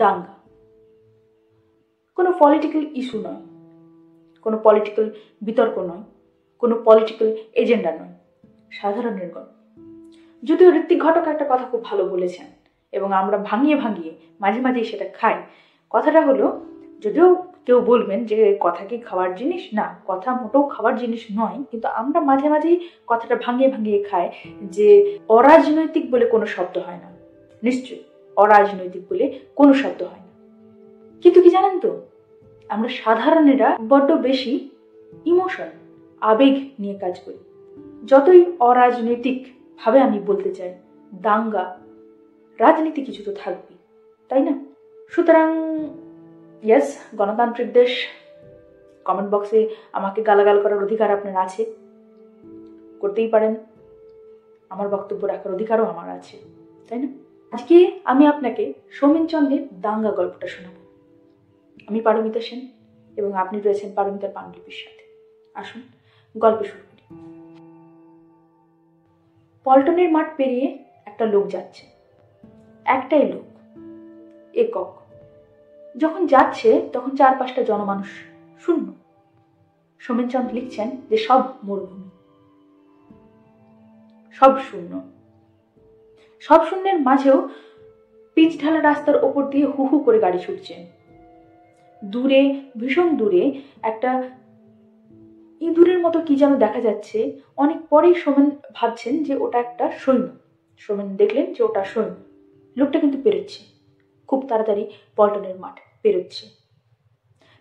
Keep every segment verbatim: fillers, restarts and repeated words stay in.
দাঙ্গা কোনো political issue নয়, কোনো পলিটিক্যাল বিতর্ক নয়, কোনো পলিটিক্যাল এজেন্ডা নয়, সাধারণ নির্গণ। যদিও ঋত্বিক ঘটক একটা কথা খুব ভালো বলেছেন এবং আমরা ভাঙিয়ে ভাঙিয়ে মাঝে মাঝেই সেটা খাই। কথাটা হলো, যদিও কেউ বলবেন যে কথা কি খাওয়ার জিনিস, না, কথা মোটেও খাওয়ার জিনিস নয়, কিন্তু আমরা মাঝে মাঝেই কথাটা ভাঙিয়ে ভাঙিয়ে খাই যে অরাজনৈতিক বলে কোনো শব্দ হয় না। নিশ্চয়ই অরাজনৈতিক বলে কোনো শব্দ হয় না, কিন্তু কি জানেন তো, আমরা সাধারণেরা বড্ড বেশি ইমোশন, আবেগ নিয়ে কাজ করি। যতই অরাজনৈতিকভাবে আমি বলতে চাই, দাঙ্গা, রাজনীতি কিছু তো থাকবে, তাই না? সুতরাং ইয়েস, গণতান্ত্রিক দেশ, কমেন্ট বক্সে আমাকে গালাগাল করার অধিকার আপনার আছে, করতেই পারেন। আমার বক্তব্য রাখার অধিকারও আমার আছে, তাই না? আজকে আমি আপনাকে সৌমেন চন্দের দাঙ্গা গল্পটা শোনাব। আমি পারমিতা সেন এবং আপনি রয়েছেন পারমিতার পাণ্ডুলিপির সাথে। আসুন গল্প শুরু করি। পল্টনের মাঠ পেরিয়ে একটা লোক যাচ্ছে, একটাই লোক, একক। যখন যাচ্ছে তখন চার পাঁচটা জনমানুষ, শূন্য। সোমেন চন্দ লিখছেন যে সব মরুভূমি, সব শূন্য। সব শূন্যের মাঝেও পিচ ঢালা রাস্তার ওপর দিয়ে হু হু করে গাড়ি ছুটছে। দূরে, ভীষণ দূরে একটা ইঁদুরের মতো কি যেন দেখা যাচ্ছে। অনেক পরেই সোমেন ভাবছেন যে ওটা একটা সৈন্য। সোমেন দেখলেন যে ওটা সৈন্য। লোকটা কিন্তু পেরোচ্ছে, খুব তাড়াতাড়ি পল্টনের মাঠ পেরোচ্ছে।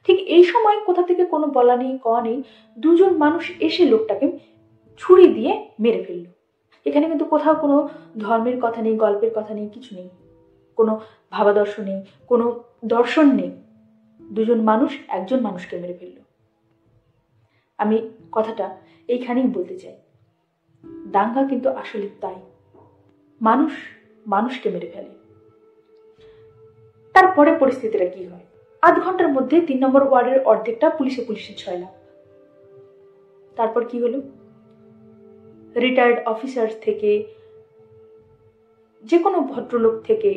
ঠিক এই সময় কোথা থেকে, কোনো বলা নেই, কওয়া নেই, দুজন মানুষ এসে লোকটাকে ছুরি দিয়ে মেরে ফেলল। এখানে কিন্তু কোথাও কোনো ধর্মের কথা নেই, গল্পের কথা নেই, কিছু নেই, কোনো ভাবাদর্শ নেই, কোনো দর্শন নেই। দুজন মানুষ একজন মানুষকে মেরে ফেলল। আমি কথাটা এইখানেই বলতে চাই, দাঙ্গা কিন্তু আসলে তাই, মানুষ মানুষকে মেরে ফেলে। তারপরে পরিস্থিতিটা কি হয়? আধ ঘন্টার মধ্যে তিন নম্বর ওয়ার্ডের অর্ধেকটা পুলিশে পুলিশে ছয়লাভ। তারপর কি হলো? রিটায়ার্ড অফিসার থেকে, যে কোনো ভদ্রলোক থেকে,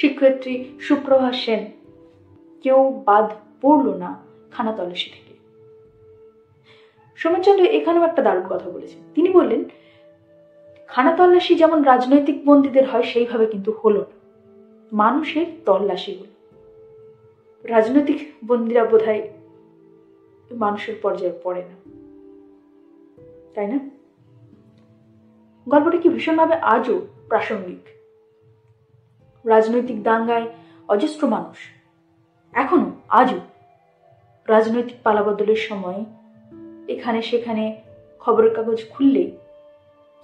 শিক্ষয়িত্রী সুপ্রভা সেন, কেউ বাদ পড়ল না খানাতল্লাশি থেকে। সোমেন চন্দ্র এখানেও একটা দারুণ কথা বলেছেন। তিনি বললেন, খানাতল্লাশি যেমন রাজনৈতিক বন্দীদের হয় সেইভাবে কিন্তু হলো না, মানুষের তল্লাশি হল। রাজনৈতিক বন্দীরা বোধহয় মানুষের পর্যায়ে পড়ে না, তাই না? গল্পটা কি ভীষণভাবে আজও প্রাসঙ্গিক। রাজনৈতিক দাঙ্গায় অজস্র মানুষ, এখনো আজও রাজনৈতিক পালাবদলের সময় এখানে সেখানে খবরের কাগজ খুললেই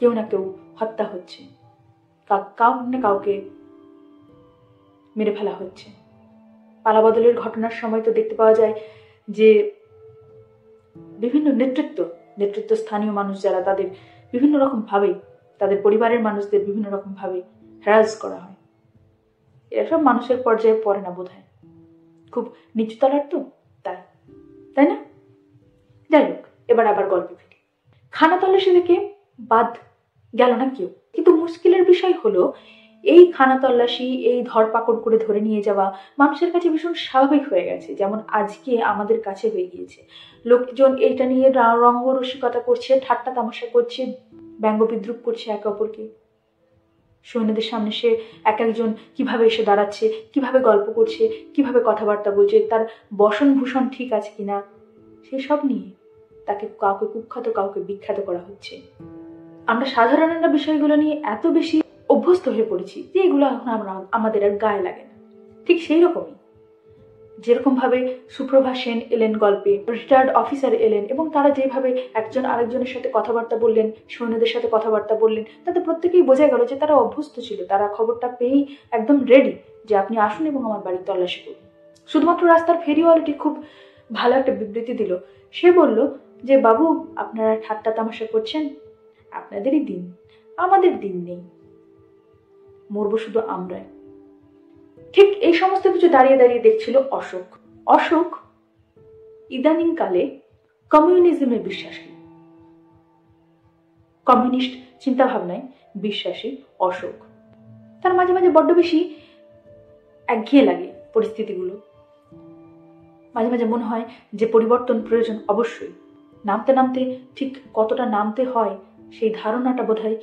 কেউ না কেউ হত্যা হচ্ছে, কাউ না কাউকে মেরে ফেলা হচ্ছে। পালাবদলের ঘটনার সময় তো দেখতে পাওয়া যায় যে বিভিন্ন নেতৃত্ব, নেতৃত্ব স্থানীয় মানুষ যারা, তাদের বিভিন্ন রকম ভাবে, তাদের পরিবারের মানুষদের বিভিন্ন রকম ভাবে হ্যারাস করা হয়। এরা সব মানুষের পর্যায়ে পড়ে না বোধ হয়, খুব নিচু তলার তো, তাই তাই না? যাই হোক, এবার আবার গল্পে ফিরি। খানাতল্লাশি থেকে বাদ গেল না কেউ, কিন্তু মুশকিলের বিষয় হলো এই খানাতল্লাশি, এই ধরপাকড় করে ধরে নিয়ে যাওয়া মানুষের কাছে ভীষণ স্বাভাবিক হয়ে গেছে, যেমন আজকে আমাদের কাছে হয়ে গিয়েছে। লোকজন এটা নিয়ে রঙ্গরসিকতা করছে, ঠাট্টা তামাশা করছে, ব্যঙ্গ বিদ্রুপ করছে একে অপরকে। সৈন্যদের সামনে সে এক একজন কিভাবে এসে দাঁড়াচ্ছে, কিভাবে গল্প করছে, কিভাবে কথাবার্তা বলছে, তার বসনভূষণ ঠিক আছে কিনা, সেসব নিয়ে তাকে কাউকে কুখ্যাত, কাউকে বিখ্যাত করা হচ্ছে। আমরা সাধারণরা বিষয়গুলো নিয়ে এত বেশি অভ্যস্ত হয়ে পড়েছি যে এগুলো এখন আমরা, আমাদের আর গায়ে লাগে না। ঠিক সেই রকমই, যেরকম ভাবে সুপ্রভা সেন এলেন গল্পে, রিটায়ার্ড অফিসার এলেন, এবং তারা যেভাবে একজন আরেকজনের সাথে কথাবার্তা বললেন, সৈন্যদের সাথে কথাবার্তা বললেন, তাতে প্রত্যেকেই বোঝা গেল যে তারা অভ্যস্ত ছিল, তারা খবরটা পেয়েই একদম রেডি যে আপনি আসুন এবং আমার বাড়ি তল্লাশি করুন। শুধুমাত্র রাস্তার ফেরিওয়ালাটি খুব ভালো একটা বিবৃতি দিল। সে বলল যে, বাবু, আপনারা ঠাট্টা তামাশা করছেন, আপনাদেরই দিন, আমাদের দিন নেই, মরবো শুধু আমরাই। ঠিক এই সমস্ত কিছু দাঁড়িয়ে দাঁড়িয়ে দেখছিল অশোক। অশোক ইদানিংকালে কমিউনিজমে বিশ্বাসী, কমিউনিস্ট চিন্তাভাবনায় বিশ্বাসী অশোক। তার মাঝে মাঝে বড্ড বেশি একঘেয়ে লাগে পরিস্থিতিগুলো। মাঝে মাঝে মনে হয় যে পরিবর্তন প্রয়োজন অবশ্যই, নামতে নামতে ঠিক কতটা নামতে হয় সেই ধারণাটা বোধহয়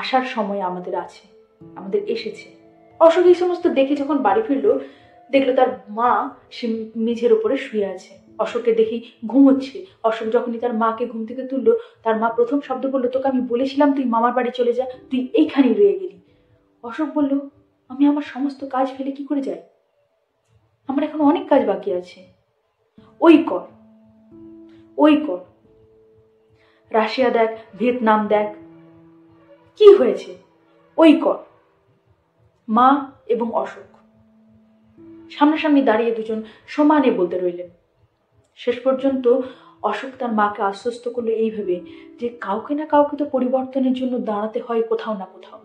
আসার সময় আমাদের আছে, আমাদের এসেছে। অশোক এই সমস্ত দেখে যখন বাড়ি ফিরল, দেখলো তার মা মেঝের উপরে শুয়ে আছে। অশোককে দেখি ঘুমোচ্ছে। অশোক যখনই তার মাকে ঘুম থেকে তুললো, তার মা প্রথম শব্দ বললো, তোকে আমি বলেছিলাম তুই মামার বাড়ি চলে যা, তুই এইখানেই রয়ে গেলি। অশোক বলল, আমি আমার সমস্ত কাজ ফেলে কি করে যাই? আমার এখন অনেক কাজ বাকি আছে। ওই কর ওই কর, রাশিয়া দেখ, ভিয়েতনাম দেখ, কি হয়েছে, ওই কর। মা এবং অশোক সামনাসামনি দাঁড়িয়ে দুজন সমানে বলতে রইলেন। শেষ পর্যন্ত অশোক তার মাকে আশ্বস্ত করলো এইভাবে যে কাউকে না কাউকে তো পরিবর্তনের জন্য দাঁড়াতে হয় কোথাও না কোথাও।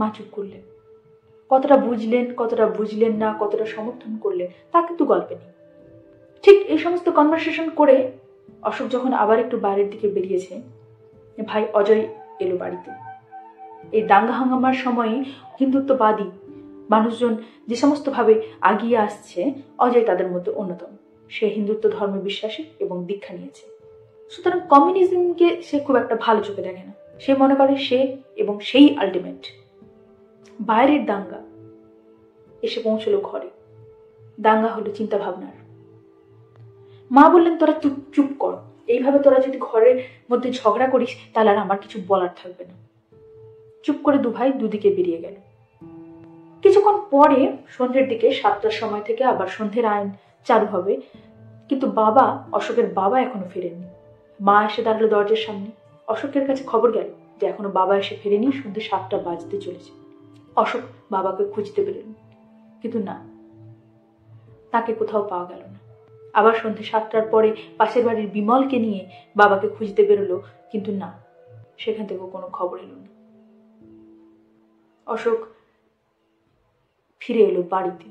মা চুপ করলেন। কতটা বুঝলেন, কতটা বুঝলেন না, কতটা সমর্থন করলেন তা কিন্তু গল্পে নেই। ঠিক এই সমস্ত কনভারসেশন করে অশোক যখন আবার একটু বাইরের দিকে বেরিয়েছে, ভাই অজয় এলো বাড়িতে। এই দাঙ্গা হাঙ্গামার সময়ে হিন্দুত্ববাদী মানুষজন যে সমস্তভাবে আগিয়ে আসছে, অজয় তাদের মধ্যে অন্যতম। সে হিন্দুত্ব ধর্মে বিশ্বাসী এবং দীক্ষা নিয়েছে, সুতরাং কমিউনিজমকে সে খুব একটা ভালো চোখে দেখে না। সে মনে করে সে এবং সেই আলটিমেট। বাইরের দাঙ্গা এসে পৌঁছলো ঘরে। দাঙ্গা হলো চিন্তা ভাবনার। মা বললেন, তোরা চুপ চুপ কর, এইভাবে তোরা যদি ঘরের মধ্যে ঝগড়া করিস তাহলে আর আমার কিছু বলার থাকবে না। চুপ করে দু ভাই দুদিকে বেরিয়ে গেল। কিছুক্ষণ পরে সন্ধ্যের দিকে সাতটার সময় থেকে আবার সন্ধ্যের আইন চালু হবে, কিন্তু বাবা অশোকের বাবা এখনো ফেরেননি। মা এসে দাঁড়ালো দরজার সামনে। অশোকের কাছে খবর গেল যে এখনো বাবা এসে ফেরেনি, সন্ধ্যে সাতটা বাজতে চলেছে। অশোক বাবাকে খুঁজতে পেলেন, কিন্তু না, তাকে কোথাও পাওয়া গেল না। আবার সন্ধ্যে সাতটার পরে পাশের বাড়ির বিমলকে নিয়ে বাবাকে খুঁজতে বেরোলো, কিন্তু না, সেখান থেকেও কোনো খবর এলো না। অশোক ফিরে এলো বাড়িতে,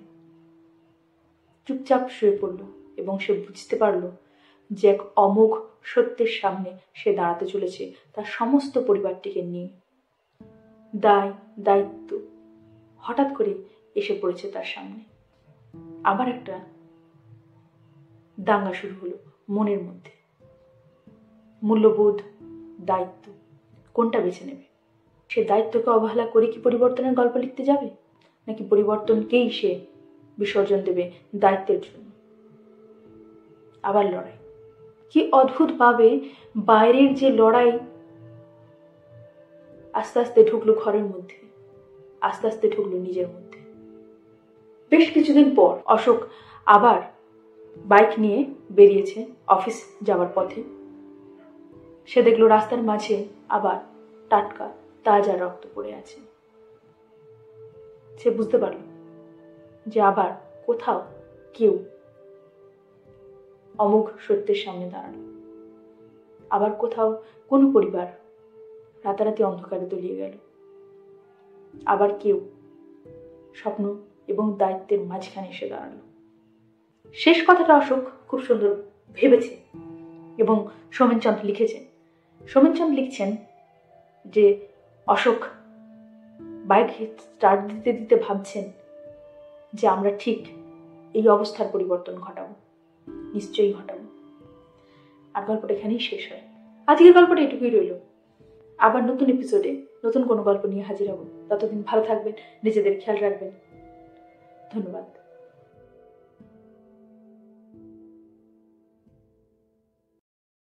চুপচাপ শুয়ে পড়ল এবং সে বুঝতে পারল যে এক অমোঘ সত্যের সামনে সে দাঁড়াতে চলেছে তার সমস্ত পরিবারটিকে নিয়ে। দায় দায়িত্ব হঠাৎ করে এসে পড়েছে তার সামনে। আবার একটা দাঙ্গা শুরু হলো মনের মধ্যে। মূল্যবোধ, দায়িত্ব, কোনটা বেছে নেবে? সে দায়িত্বকে অবহেলা করে কি পরিবর্তনের গল্প লিখতে যাবে, নাকি পরিবর্তনকেই সে বিসর্জন দেবে দায়িত্বের জন্য? আবার লড়াই। কি অদ্ভুতভাবে বাইরের যে লড়াই আস্তে আস্তে ঢুকলো ঘরের মধ্যে, আস্তে আস্তে ঢুকলো নিজের মধ্যে। বেশ কিছুদিন পর অশোক আবার বাইক নিয়ে বেরিয়েছে অফিস যাওয়ার পথে। সে দেখলো রাস্তার মাঝে আবার টাটকা তাজা রক্ত পড়ে আছে। সে বুঝতে পারলো যে আবার কোথাও কেউ অমোঘ সত্যের সামনে দাঁড়ালো। আবার কোথাও কোনো পরিবার রাতারাতি অন্ধকারে তলিয়ে গেল। আবার কেউ স্বপ্ন এবং দায়িত্বের মাঝখানে এসে দাঁড়ালো। শেষ কথাটা অশোক খুব সুন্দর ভেবেছে এবং সোমেন চন্দ্র লিখেছেন। সোমেন চন্দ্র লিখছেন যে অশোক বাইক স্টার্ট দিতে দিতে ভাবছেন যে আমরা ঠিক এই অবস্থার পরিবর্তন ঘটাবো, নিশ্চয়ই ঘটাবো। আর গল্পটা এখানেই শেষ হয়। আজকের গল্পটা এটুকুই রইল। আবার নতুন এপিসোডে নতুন কোনো গল্প নিয়ে হাজির হব। ততদিন ভালো থাকবেন, নিজেদের খেয়াল রাখবেন। ধন্যবাদ।